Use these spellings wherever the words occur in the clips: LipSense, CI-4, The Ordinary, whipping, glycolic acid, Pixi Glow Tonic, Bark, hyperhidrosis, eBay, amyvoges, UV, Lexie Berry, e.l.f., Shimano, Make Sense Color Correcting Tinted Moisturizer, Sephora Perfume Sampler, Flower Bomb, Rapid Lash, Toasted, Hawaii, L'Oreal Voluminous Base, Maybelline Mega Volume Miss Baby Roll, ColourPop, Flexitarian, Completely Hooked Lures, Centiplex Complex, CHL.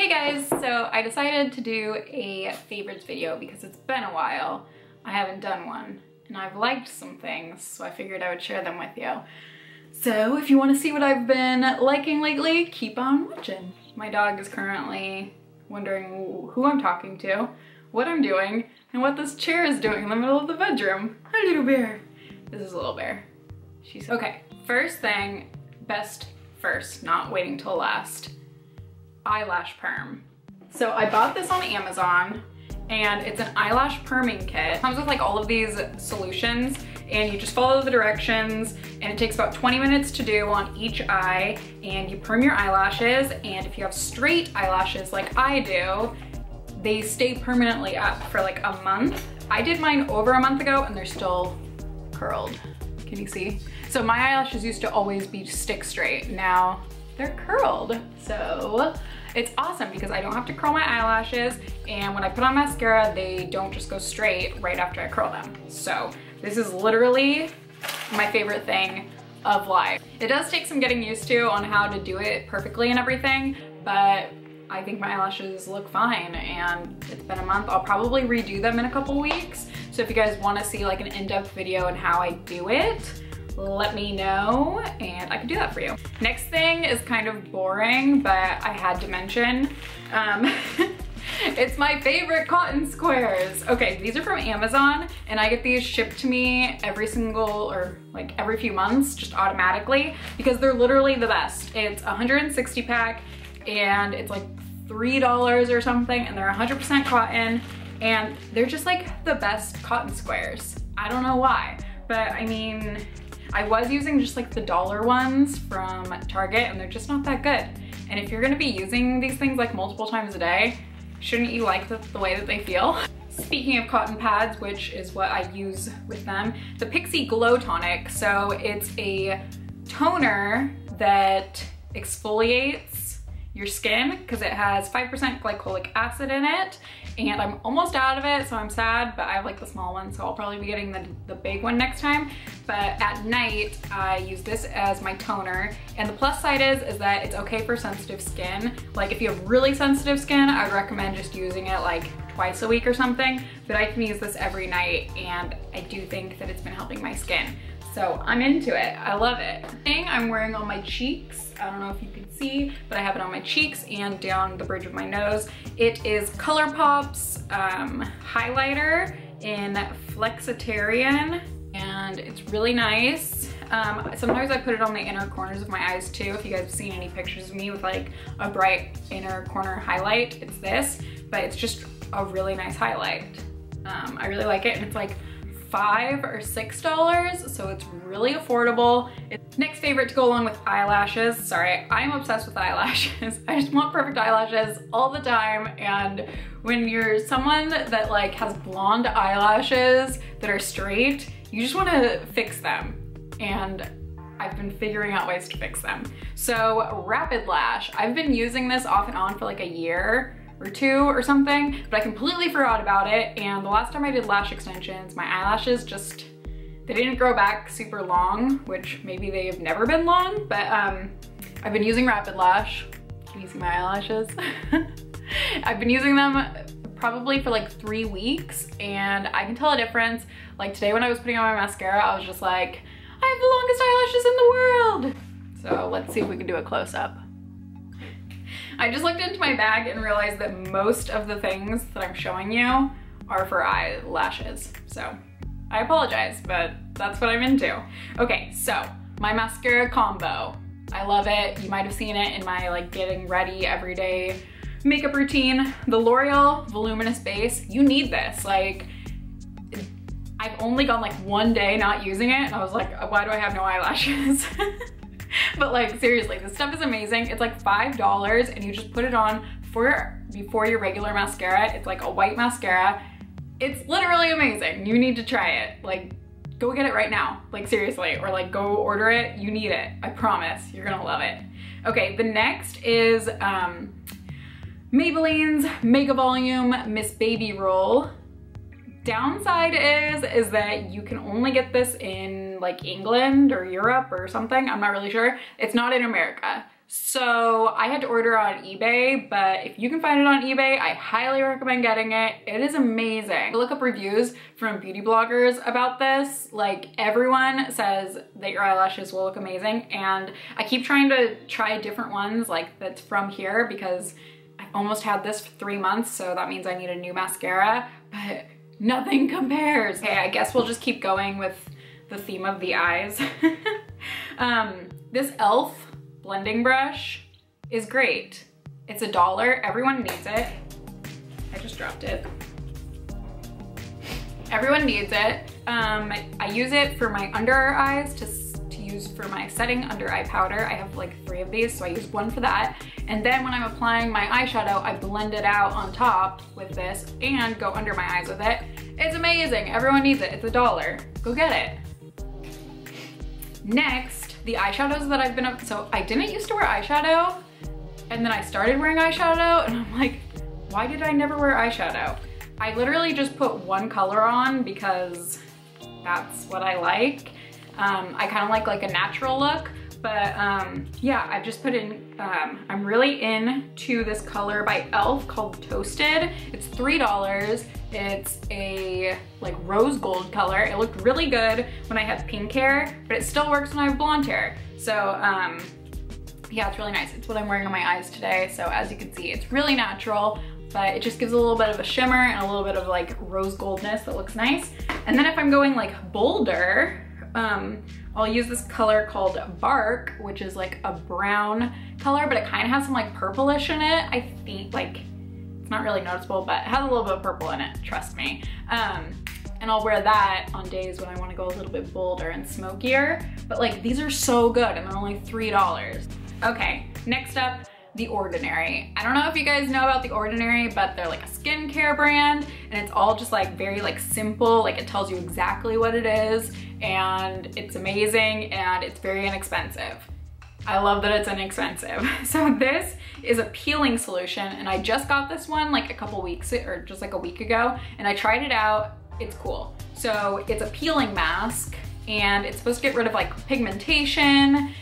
Hey guys, so I decided to do a favorites video because it's been a while. I haven't done one and I've liked some things, so I figured I would share them with you. So if you want to see what I've been liking lately, keep on watching. My dog is currently wondering who I'm talking to, what I'm doing, and what this chair is doing in the middle of the bedroom. Hi little bear. This is little bear. She's okay. First thing, best first, not waiting till last. Eyelash perm. So I bought this on Amazon and it's an eyelash perming kit. It comes with like all of these solutions and you just follow the directions and it takes about 20 minutes to do on each eye, and you perm your eyelashes, and if you have straight eyelashes like I do, they stay permanently up for like a month. I did mine over a month ago and they're still curled. Can you see? So my eyelashes used to always be stick straight. Now they're curled. So it's awesome because I don't have to curl my eyelashes, and when I put on mascara, they don't just go straight right after I curl them. So this is literally my favorite thing of life. It does take some getting used to on how to do it perfectly and everything, but I think my eyelashes look fine, and it's been a month. I'll probably redo them in a couple weeks. So if you guys want to see like an in-depth video on how I do it, let me know and I can do that for you. Next thing is kind of boring, but I had to mention, it's my favorite cotton squares. Okay, these are from Amazon and I get these shipped to me every few months, just automatically, because they're literally the best. It's 160 pack and it's like $3 or something, and they're 100% cotton, and they're just like the best cotton squares. I don't know why, but I mean, I was using just like the dollar ones from Target and they're just not that good. And if you're gonna be using these things like multiple times a day, shouldn't you like the way that they feel? Speaking of cotton pads, which is what I use with them, the Pixi Glow Tonic. So it's a toner that exfoliates your skin because it has 5% glycolic acid in it, and I'm almost out of it, so I'm sad, but I have like the small one, so I'll probably be getting the big one next time. But at night I use this as my toner, and the plus side is that it's okay for sensitive skin. Like if you have really sensitive skin, I would recommend just using it like twice a week or something, but I can use this every night and I do think that it's been helping my skin. So I'm into it, I love it. Thing I'm wearing on my cheeks, I don't know if you can see, but I have it on my cheeks and down the bridge of my nose. It is ColourPop's highlighter in Flexitarian, and it's really nice. Sometimes I put it on the inner corners of my eyes too. If you guys have seen any pictures of me with like a bright inner corner highlight, it's this, but it's just a really nice highlight. I really like it, and it's like $5 or $6, so it's really affordable. Next favorite to go along with eyelashes. Sorry, I'm obsessed with eyelashes. I just want perfect eyelashes all the time, and when you're someone that like has blonde eyelashes that are straight, you just want to fix them, and I've been figuring out ways to fix them. So Rapid Lash, I've been using this off and on for like a year or two or something, but I completely forgot about it, and the last time I did lash extensions, my eyelashes just, they didn't grow back super long, which maybe they have never been long, but I've been using Rapid Lash. Can you see my eyelashes? I've been using them probably for like 3 weeks, and I can tell a difference. Like today when I was putting on my mascara, I was just like, I have the longest eyelashes in the world. So let's see if we can do a close-up. I just looked into my bag and realized that most of the things that I'm showing you are for eyelashes. So I apologize, but that's what I'm into. Okay, so my mascara combo. I love it. You might have seen it in my like getting ready everyday makeup routine. The L'Oreal Voluminous Base. You need this. Like, I've only gone like one day not using it and I was like, why do I have no eyelashes? But like seriously, this stuff is amazing. It's like $5 and you just put it on before your regular mascara. It's like a white mascara. It's literally amazing. You need to try it. Like go get it right now. Like seriously, or like go order it. You need it. I promise. You're gonna love it. Okay, the next is Maybelline's Mega Volume Miss Baby Roll. Downside is that you can only get this in like England or Europe or something. I'm not really sure. It's not in America. So I had to order on eBay, but if you can find it on eBay, I highly recommend getting it. It is amazing. I look up reviews from beauty bloggers about this. Like, everyone says that your eyelashes will look amazing, and I keep trying to try different ones like that's from here because I've almost had this for 3 months, so that means I need a new mascara, but nothing compares. Okay, I guess we'll just keep going with the theme of the eyes. This e.l.f. blending brush is great. It's $1, everyone needs it. I just dropped it. Everyone needs it. I use it for my under eyes to use for my setting under eye powder. I have like 3 of these, so I use one for that. And then when I'm applying my eyeshadow, I blend it out on top with this and go under my eyes with it. It's amazing, everyone needs it. It's $1, go get it. Next, the eyeshadows that I've been up, so I didn't used to wear eyeshadow, and then I started wearing eyeshadow, and I'm like, why did I never wear eyeshadow? I literally just put one color on because that's what I like. I kind of like a natural look, but yeah, I've just put in, I'm really into this color by e.l.f. called Toasted. It's $3. It's a like rose gold color. It looked really good when I had pink hair, but it still works when I have blonde hair. So yeah, it's really nice. It's what I'm wearing on my eyes today. So as you can see, it's really natural, but it just gives a little bit of a shimmer and a little bit of like rose goldness that looks nice. And then if I'm going like bolder, I'll use this color called Bark, which is like a brown color, but it kind of has some like purplish in it. I think like, not really noticeable, but it has a little bit of purple in it, trust me. And I'll wear that on days when I want to go a little bit bolder and smokier, but like these are so good and they're only $3. Okay, next up, The Ordinary. I don't know if you guys know about The Ordinary, but they're like a skincare brand, and it's all just like very like simple, like it tells you exactly what it is, and it's amazing, and it's very inexpensive. I love that it's inexpensive. So this is a peeling solution, and I just got this one like a couple weeks, or just like a week ago, and I tried it out. It's cool. So it's a peeling mask, and it's supposed to get rid of like pigmentation,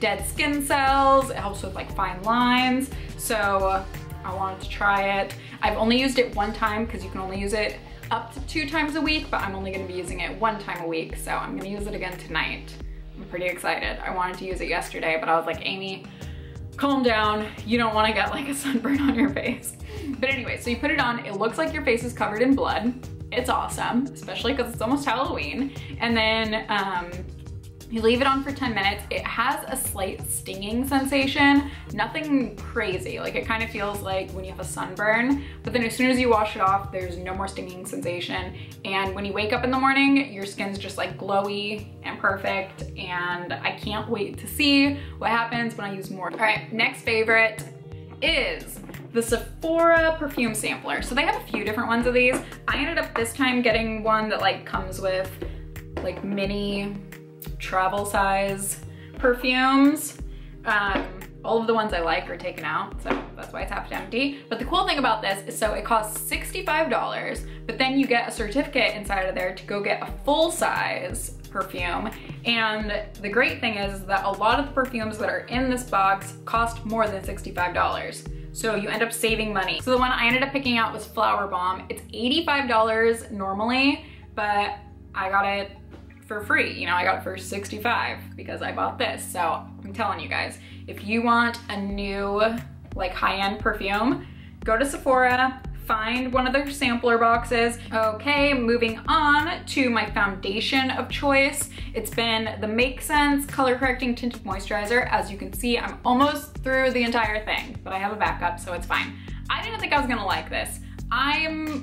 dead skin cells. It helps with like fine lines. So I wanted to try it. I've only used it one time because you can only use it up to 2 times a week, but I'm only gonna be using it 1 time a week. So I'm gonna use it again tonight. I'm pretty excited. I wanted to use it yesterday, but I was like, Amy, calm down. You don't want to get like a sunburn on your face. But anyway, so you put it on. It looks like your face is covered in blood. It's awesome, especially because it's almost Halloween. And then you leave it on for 10 minutes. It has a slight stinging sensation. Nothing crazy. Like it kind of feels like when you have a sunburn, but then as soon as you wash it off, there's no more stinging sensation. And when you wake up in the morning, your skin's just like glowy and perfect. And I can't wait to see what happens when I use more. All right, next favorite is the Sephora Perfume Sampler. So they have a few different ones of these. I ended up this time getting one that like comes with like mini travel size perfumes. All of the ones I like are taken out, so that's why it's half empty. But the cool thing about this is, so it costs $65, but then you get a certificate inside of there to go get a full size perfume. And the great thing is that a lot of the perfumes that are in this box cost more than $65. So you end up saving money. So the one I ended up picking out was Flower Bomb. It's $85 normally, but I got it for free. You know, I got it for $65 because I bought this. So I'm telling you guys, if you want a new like high-end perfume, go to Sephora, find one of their sampler boxes. Okay, moving on to my foundation of choice. It's been the Make Sense Color Correcting Tinted Moisturizer. As you can see, I'm almost through the entire thing, but I have a backup, so it's fine. I didn't think I was gonna like this. I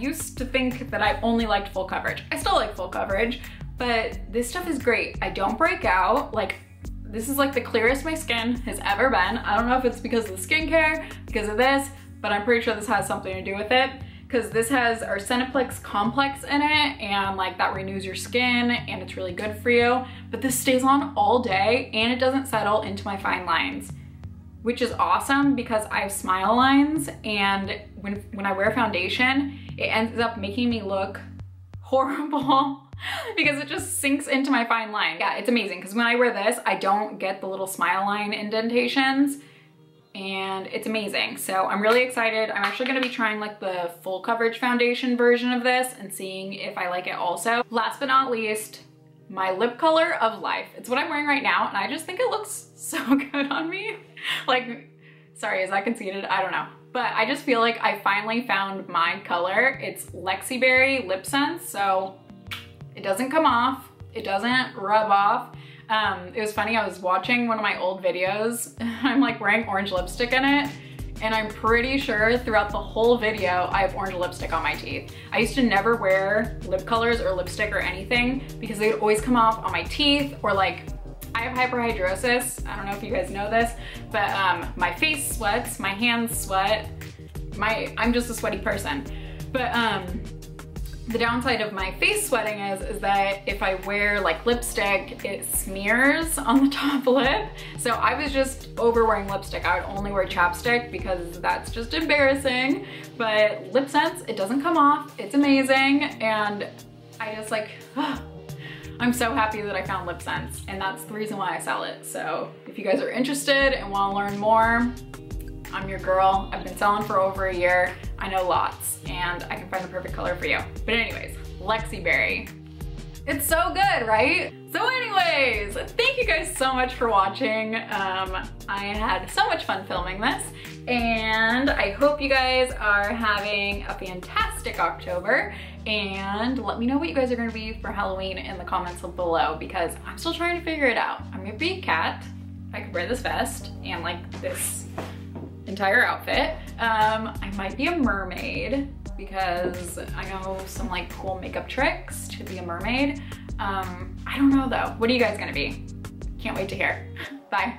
used to think that I only liked full coverage. I still like full coverage, but this stuff is great. I don't break out. Like, this is like the clearest my skin has ever been. I don't know if it's because of the skincare, because of this, but I'm pretty sure this has something to do with it, because this has our Centiplex Complex in it, and like that renews your skin, and it's really good for you. But this stays on all day, and it doesn't settle into my fine lines, which is awesome because I have smile lines, and when I wear foundation, it ends up making me look horrible because it just sinks into my fine line. Yeah, it's amazing because when I wear this, I don't get the little smile line indentations, and it's amazing. So I'm really excited. I'm actually gonna be trying like the full coverage foundation version of this and seeing if I like it also. Last but not least, my lip color of life. It's what I'm wearing right now, and I just think it looks so good on me. Like, sorry, is that conceited? I don't know. But I just feel like I finally found my color. It's Lexie Berry LipSense, so it doesn't come off. It doesn't rub off. It was funny, I was watching one of my old videos. I'm like wearing orange lipstick in it, and I'm pretty sure throughout the whole video, I have orange lipstick on my teeth. I used to never wear lip colors or lipstick or anything because they would always come off on my teeth, or like, I have hyperhidrosis. I don't know if you guys know this, but my face sweats, my hands sweat, I'm just a sweaty person. But the downside of my face sweating is that if I wear like lipstick, it smears on the top lip. So I was just over wearing lipstick. I would only wear chapstick because that's just embarrassing. But LipSense, it doesn't come off. It's amazing. And I just like, oh, I'm so happy that I found LipSense, and that's the reason why I sell it. So if you guys are interested and want to learn more, I'm your girl. I've been selling for over a year. I know lots, and I can find the perfect color for you. But anyways, Lexie Berry. It's so good, right? So anyways, thank you guys so much for watching. I had so much fun filming this, and I hope you guys are having a fantastic October, and let me know what you guys are gonna be for Halloween in the comments below, because I'm still trying to figure it out. I'm gonna be a cat. I could wear this vest and like this entire outfit. I might be a mermaid because I know some like cool makeup tricks to be a mermaid. I don't know though. What are you guys gonna be? Can't wait to hear. Bye.